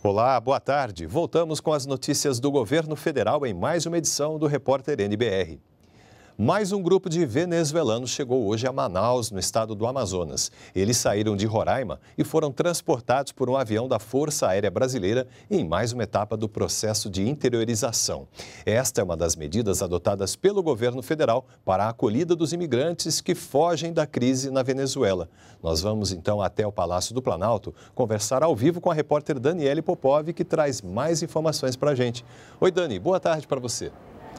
Olá, boa tarde. Voltamos com as notícias do governo federal em mais uma edição do Repórter NBR. Mais um grupo de venezuelanos chegou hoje a Manaus, no estado do Amazonas. Eles saíram de Roraima e foram transportados por um avião da Força Aérea Brasileira em mais uma etapa do processo de interiorização. Esta é uma das medidas adotadas pelo governo federal para a acolhida dos imigrantes que fogem da crise na Venezuela. Nós vamos então até o Palácio do Planalto conversar ao vivo com a repórter Daniele Popov, que traz mais informações para a gente. Oi, Dani, boa tarde para você.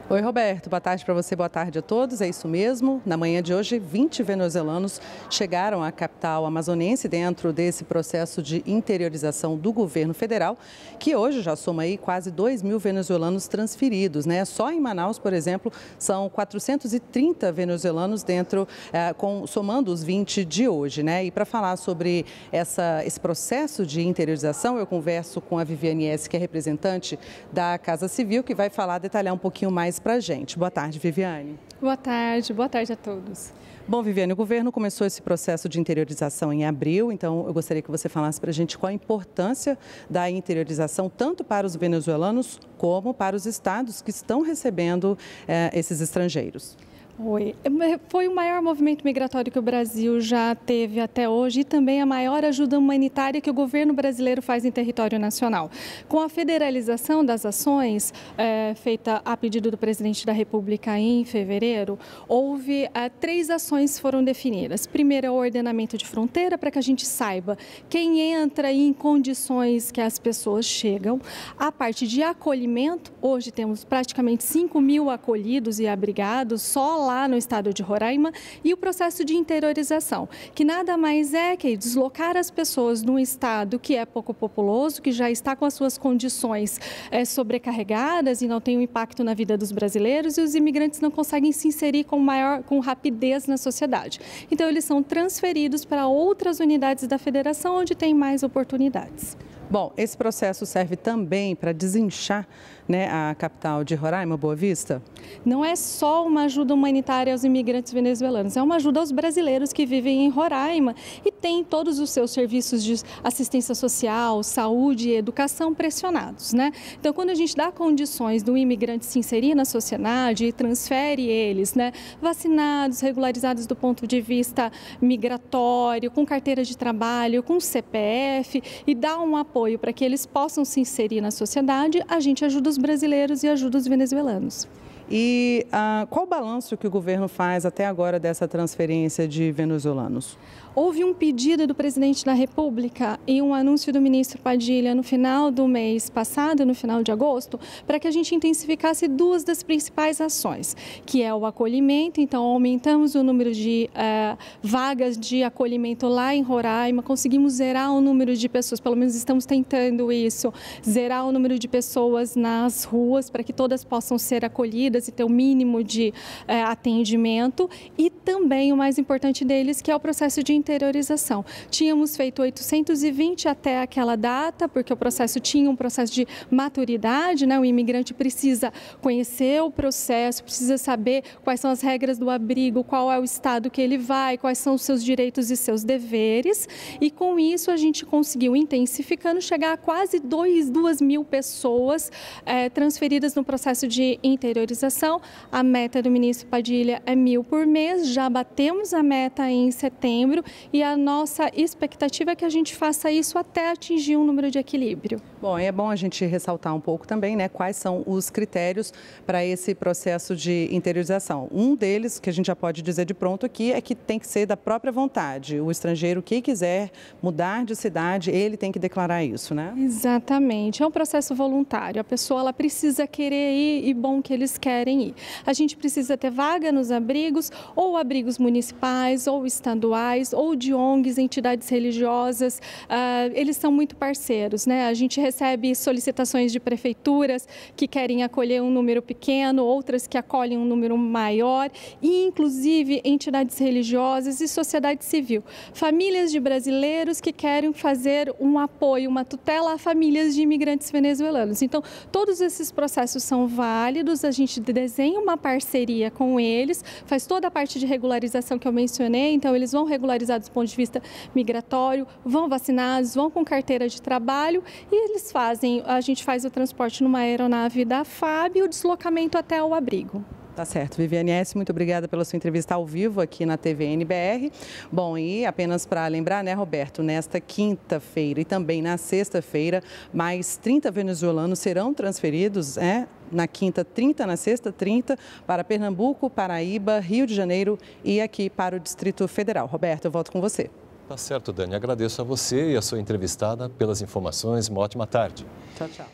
Oi, Roberto. Boa tarde para você, boa tarde a todos. É isso mesmo. Na manhã de hoje, 20 venezuelanos chegaram à capital amazonense dentro desse processo de interiorização do governo federal, que hoje já soma aí quase 2 mil venezuelanos transferidos, né? Só em Manaus, por exemplo, são 430 venezuelanos dentro, somando os 20 de hoje, né? E para falar sobre esse processo de interiorização, eu converso com a Viviane S, que é representante da Casa Civil, que vai falar, detalhar um pouquinho mais para a gente. Boa tarde, Viviane. Boa tarde a todos. Bom, Viviane, o governo começou esse processo de interiorização em abril, então eu gostaria que você falasse para a gente qual a importância da interiorização tanto para os venezuelanos como para os estados que estão recebendo esses estrangeiros. Oi. Foi o maior movimento migratório que o Brasil já teve até hoje e também a maior ajuda humanitária que o governo brasileiro faz em território nacional. Com a federalização das ações, feita a pedido do presidente da República em fevereiro, houve 3 ações que foram definidas. Primeiro é o ordenamento de fronteira, para que a gente saiba quem entra e em condições que as pessoas chegam. A parte de acolhimento, hoje temos praticamente 5 mil acolhidos e abrigados, só lá no estado de Roraima, e o processo de interiorização, que nada mais é que deslocar as pessoas num estado que é pouco populoso, que já está com as suas condições sobrecarregadas e não tem um impacto na vida dos brasileiros, e os imigrantes não conseguem se inserir com rapidez na sociedade. Então, eles são transferidos para outras unidades da federação, onde tem mais oportunidades. Bom, esse processo serve também para desinchar, né, a capital de Roraima, Boa Vista? Não é só uma ajuda humanitária aos imigrantes venezuelanos, é uma ajuda aos brasileiros que vivem em Roraima e têm todos os seus serviços de assistência social, saúde e educação pressionados, né? Então, quando a gente dá condições de um imigrante se inserir na sociedade e transfere eles, né, vacinados, regularizados do ponto de vista migratório, com carteira de trabalho, com CPF, e dá um apoio para que eles possam se inserir na sociedade, a gente ajuda os brasileiros e ajuda os venezuelanos. E qual o balanço que o governo faz até agora dessa transferência de venezuelanos? Houve um pedido do presidente da República e um anúncio do ministro Padilha no final do mês passado, no final de agosto, para que a gente intensificasse 2 das principais ações, que é o acolhimento. Então, aumentamos o número de vagas de acolhimento lá em Roraima, conseguimos zerar o número de pessoas, pelo menos estamos tentando isso, zerar o número de pessoas nas ruas para que todas possam ser acolhidas e ter o mínimo de atendimento. E também o mais importante deles, que é o processo de interiorização. Tínhamos feito 820 até aquela data, porque o processo tinha um processo de maturidade, né? O imigrante precisa conhecer o processo, precisa saber quais são as regras do abrigo, qual é o estado que ele vai, quais são os seus direitos e seus deveres. E com isso a gente conseguiu, intensificando, chegar a quase 2 mil pessoas transferidas no processo de interiorização. A meta do ministro Padilha é 1.000 por mês, já batemos a meta em setembro. E a nossa expectativa é que a gente faça isso até atingir um número de equilíbrio. Bom, é bom a gente ressaltar um pouco também, né, quais são os critérios para esse processo de interiorização. Um deles, que a gente já pode dizer de pronto aqui, é que tem que ser da própria vontade. O estrangeiro que quiser mudar de cidade, ele tem que declarar isso, né? Exatamente. É um processo voluntário. A pessoa, ela precisa querer ir, e bom que eles querem ir. A gente precisa ter vaga nos abrigos, ou abrigos municipais, ou estaduais, ou de ONGs, entidades religiosas, eles são muito parceiros, né? A gente recebe solicitações de prefeituras que querem acolher um número pequeno, outras que acolhem um número maior, e inclusive entidades religiosas e sociedade civil. Famílias de brasileiros que querem fazer um apoio, uma tutela a famílias de imigrantes venezuelanos. Então, todos esses processos são válidos, a gente desenha uma parceria com eles, faz toda a parte de regularização que eu mencionei, então eles vão regularizar do ponto de vista migratório, vão vacinados, vão com carteira de trabalho, e eles eles fazem, a gente faz o transporte numa aeronave da FAB e o deslocamento até o abrigo. Tá certo. Viviane S., muito obrigada pela sua entrevista ao vivo aqui na TVNBR. Bom, e apenas para lembrar, né, Roberto, nesta quinta-feira e também na sexta-feira, mais 30 venezuelanos serão transferidos, na quinta 30, na sexta 30, para Pernambuco, Paraíba, Rio de Janeiro e aqui para o Distrito Federal. Roberto, eu volto com você. Tá certo, Dani. Agradeço a você e a sua entrevistada pelas informações. Uma ótima tarde. Tchau, tchau.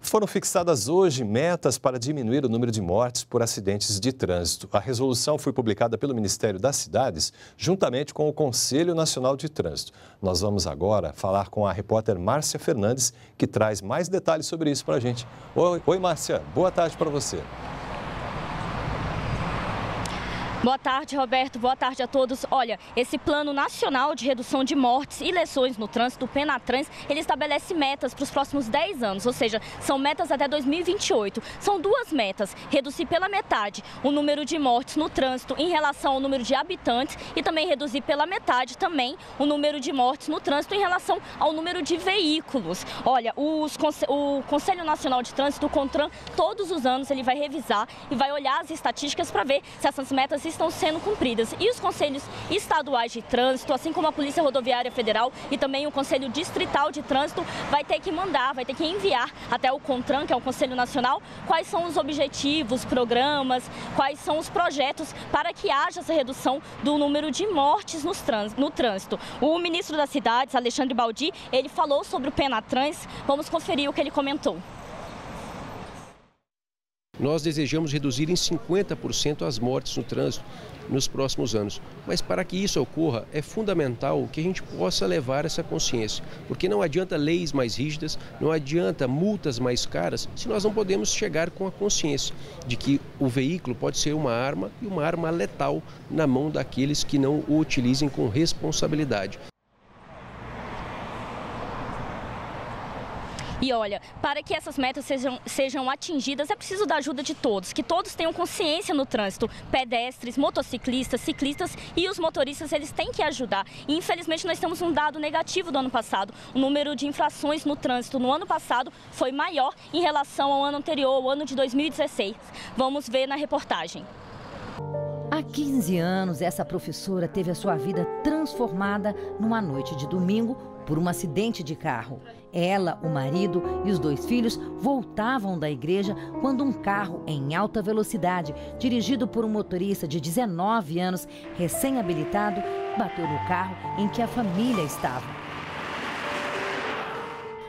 Foram fixadas hoje metas para diminuir o número de mortes por acidentes de trânsito. A resolução foi publicada pelo Ministério das Cidades, juntamente com o Conselho Nacional de Trânsito. Nós vamos agora falar com a repórter Márcia Fernandes, que traz mais detalhes sobre isso para a gente. Oi, Márcia. Boa tarde para você. Boa tarde, Roberto. Boa tarde a todos. Olha, esse Plano Nacional de Redução de Mortes e Lesões no Trânsito, o Penatrans, ele estabelece metas para os próximos 10 anos, ou seja, são metas até 2028. São duas metas: reduzir pela metade o número de mortes no trânsito em relação ao número de habitantes e também reduzir pela metade também o número de mortes no trânsito em relação ao número de veículos. Olha, o Conselho Nacional de Trânsito, o CONTRAN, todos os anos ele vai revisar e vai olhar as estatísticas para ver se essas metas estão sendo cumpridas. E os conselhos estaduais de trânsito, assim como a Polícia Rodoviária Federal e também o Conselho Distrital de Trânsito, vai ter que enviar até o CONTRAN, que é o Conselho Nacional, quais são os objetivos, programas, quais são os projetos para que haja essa redução do número de mortes no trânsito. O ministro das Cidades, Alexandre Baldi, ele falou sobre o Penatrans. Vamos conferir o que ele comentou. Nós desejamos reduzir em 50% as mortes no trânsito nos próximos anos. Mas para que isso ocorra, é fundamental que a gente possa levar essa consciência. Porque não adianta leis mais rígidas, não adianta multas mais caras, se nós não podemos chegar com a consciência de que o veículo pode ser uma arma e uma arma letal na mão daqueles que não o utilizem com responsabilidade. E olha, para que essas metas sejam atingidas, é preciso da ajuda de todos, que todos tenham consciência no trânsito. Pedestres, motociclistas, ciclistas e os motoristas, eles têm que ajudar. E, infelizmente, nós temos um dado negativo do ano passado. O número de infrações no trânsito no ano passado foi maior em relação ao ano anterior, o ano de 2016. Vamos ver na reportagem. Há 15 anos, essa professora teve a sua vida transformada numa noite de domingo por um acidente de carro. Ela, o marido e os dois filhos voltavam da igreja quando um carro em alta velocidade, dirigido por um motorista de 19 anos, recém-habilitado, bateu no carro em que a família estava.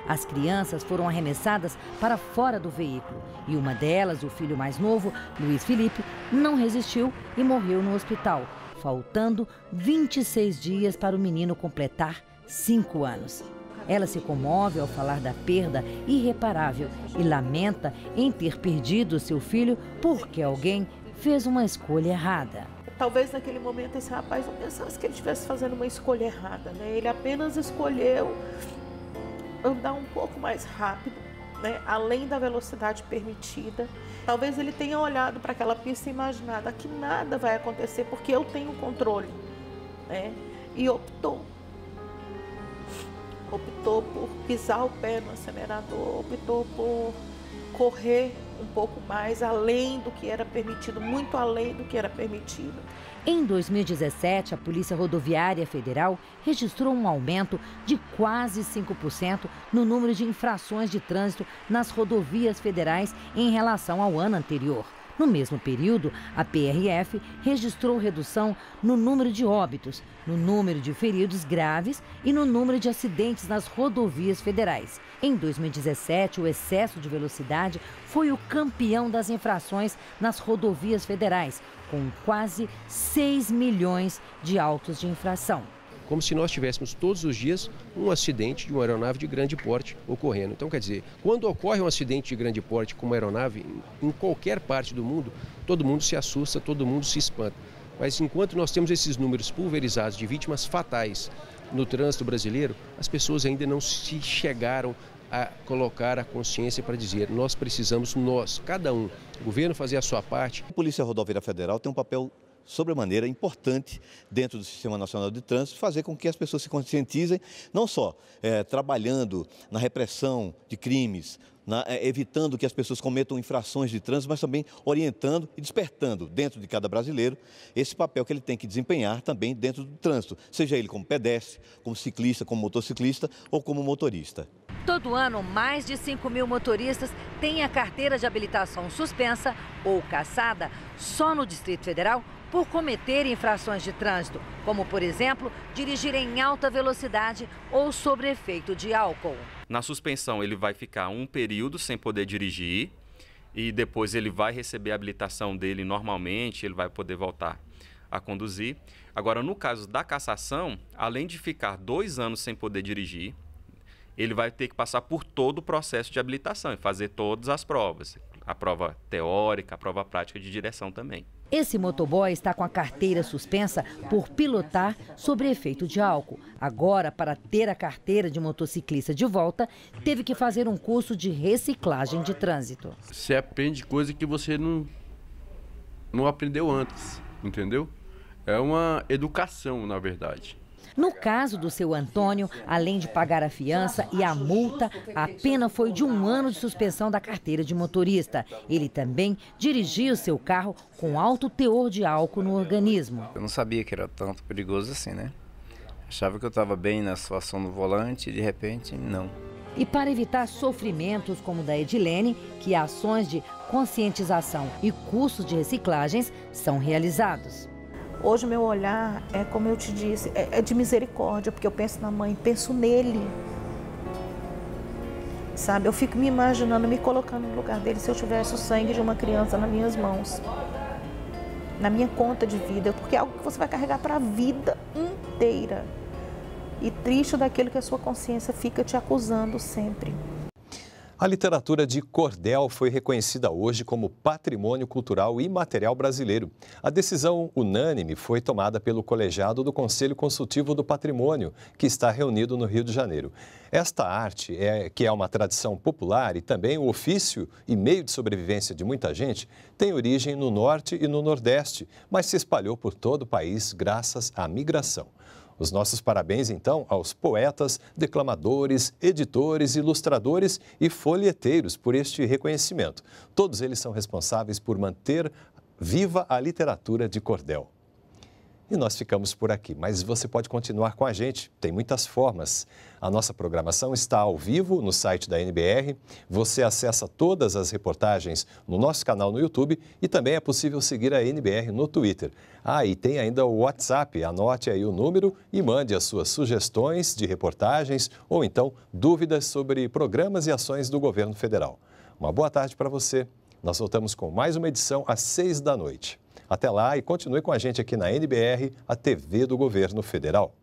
As crianças foram arremessadas para fora do veículo e uma delas, o filho mais novo, Luiz Felipe, não resistiu e morreu no hospital, faltando 26 dias para o menino completar 5 anos. Ela se comove ao falar da perda irreparável e lamenta em ter perdido seu filho porque alguém fez uma escolha errada. Talvez naquele momento esse rapaz não pensasse que ele estivesse fazendo uma escolha errada, né? Ele apenas escolheu andar um pouco mais rápido, né? Além da velocidade permitida. Talvez ele tenha olhado para aquela pista e imaginado que nada vai acontecer porque eu tenho controle, né? E optou por pisar o pé no acelerador, optou por correr um pouco mais além do que era permitido, muito além do que era permitido. Em 2017, a Polícia Rodoviária Federal registrou um aumento de quase 5% no número de infrações de trânsito nas rodovias federais em relação ao ano anterior. No mesmo período, a PRF registrou redução no número de óbitos, no número de feridos graves e no número de acidentes nas rodovias federais. Em 2017, o excesso de velocidade foi o campeão das infrações nas rodovias federais, com quase 6 milhões de autos de infração. Como se nós tivéssemos todos os dias um acidente de uma aeronave de grande porte ocorrendo. Então, quer dizer, quando ocorre um acidente de grande porte com uma aeronave, em qualquer parte do mundo, todo mundo se assusta, todo mundo se espanta. Mas enquanto nós temos esses números pulverizados de vítimas fatais no trânsito brasileiro, as pessoas ainda não se chegaram a colocar a consciência para dizer, nós precisamos, cada um, o governo fazer a sua parte. A Polícia Rodoviária Federal tem um papel sobremaneira importante dentro do Sistema Nacional de Trânsito, fazer com que as pessoas se conscientizem, não só trabalhando na repressão de crimes, evitando que as pessoas cometam infrações de trânsito, mas também orientando e despertando dentro de cada brasileiro esse papel que ele tem que desempenhar também dentro do trânsito, seja ele como pedestre, como ciclista, como motociclista ou como motorista. Todo ano, mais de 5 mil motoristas têm a carteira de habilitação suspensa ou cassada só no Distrito Federal por cometer infrações de trânsito, como, por exemplo, dirigir em alta velocidade ou sob efeito de álcool. Na suspensão, ele vai ficar um período sem poder dirigir e depois ele vai receber a habilitação dele normalmente, ele vai poder voltar a conduzir. Agora, no caso da cassação, além de ficar 2 anos sem poder dirigir, ele vai ter que passar por todo o processo de habilitação e fazer todas as provas. A prova teórica, a prova prática de direção também. Esse motoboy está com a carteira suspensa por pilotar sob efeito de álcool. Agora, para ter a carteira de motociclista de volta, teve que fazer um curso de reciclagem de trânsito. Você aprende coisa que você não aprendeu antes, entendeu? É uma educação, na verdade. No caso do seu Antônio, além de pagar a fiança e a multa, a pena foi de 1 ano de suspensão da carteira de motorista. Ele também dirigia o seu carro com alto teor de álcool no organismo. Eu não sabia que era tanto perigoso assim, né? Achava que eu estava bem na situação do volante e de repente, não. E para evitar sofrimentos como o da Edilene, que ações de conscientização e cursos de reciclagens são realizados. Hoje o meu olhar, é como eu te disse, é de misericórdia, porque eu penso na mãe, penso nele, sabe? Eu fico me imaginando, me colocando no lugar dele, se eu tivesse o sangue de uma criança nas minhas mãos, na minha conta de vida, porque é algo que você vai carregar para a vida inteira. E triste daquilo que a sua consciência fica te acusando sempre. A literatura de cordel foi reconhecida hoje como Patrimônio Cultural Imaterial Brasileiro. A decisão unânime foi tomada pelo colegiado do Conselho Consultivo do Patrimônio, que está reunido no Rio de Janeiro. Esta arte, que é uma tradição popular e também o ofício e meio de sobrevivência de muita gente, tem origem no Norte e no Nordeste, mas se espalhou por todo o país graças à migração. Os nossos parabéns, então, aos poetas, declamadores, editores, ilustradores e folheteiros por este reconhecimento. Todos eles são responsáveis por manter viva a literatura de cordel. E nós ficamos por aqui, mas você pode continuar com a gente, tem muitas formas. A nossa programação está ao vivo no site da NBR, você acessa todas as reportagens no nosso canal no YouTube e também é possível seguir a NBR no Twitter. Ah, e tem ainda o WhatsApp, anote aí o número e mande as suas sugestões de reportagens ou então dúvidas sobre programas e ações do governo federal. Uma boa tarde para você. Nós voltamos com mais uma edição às 6 da noite. Até lá e continue com a gente aqui na NBR, a TV do Governo Federal.